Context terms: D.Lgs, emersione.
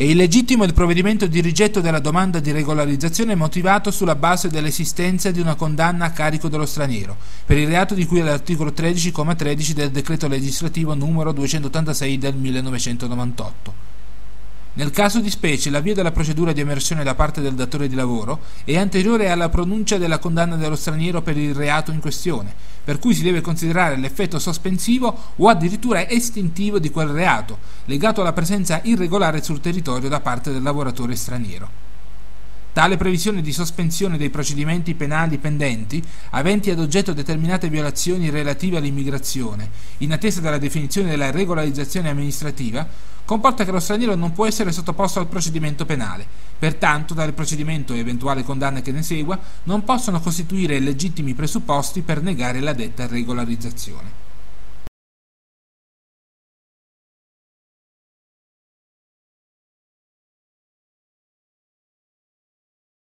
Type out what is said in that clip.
È illegittimo il provvedimento di rigetto della domanda di regolarizzazione motivato sulla base dell'esistenza di una condanna a carico dello straniero, per il reato di cui all'articolo 13,13 del decreto legislativo n. 286 del 1998. Nel caso di specie, l'avvio della procedura di emersione da parte del datore di lavoro è anteriore alla pronuncia della condanna dello straniero per il reato in questione, per cui si deve considerare l'effetto sospensivo o addirittura estintivo di quel reato, legato alla presenza irregolare sul territorio da parte del lavoratore straniero. Tale previsione di sospensione dei procedimenti penali pendenti, aventi ad oggetto determinate violazioni relative all'immigrazione, in attesa della definizione della regolarizzazione amministrativa, comporta che lo straniero non può essere sottoposto al procedimento penale. Pertanto, tale procedimento e eventuale condanna che ne segua non possono costituire legittimi presupposti per negare la detta regolarizzazione.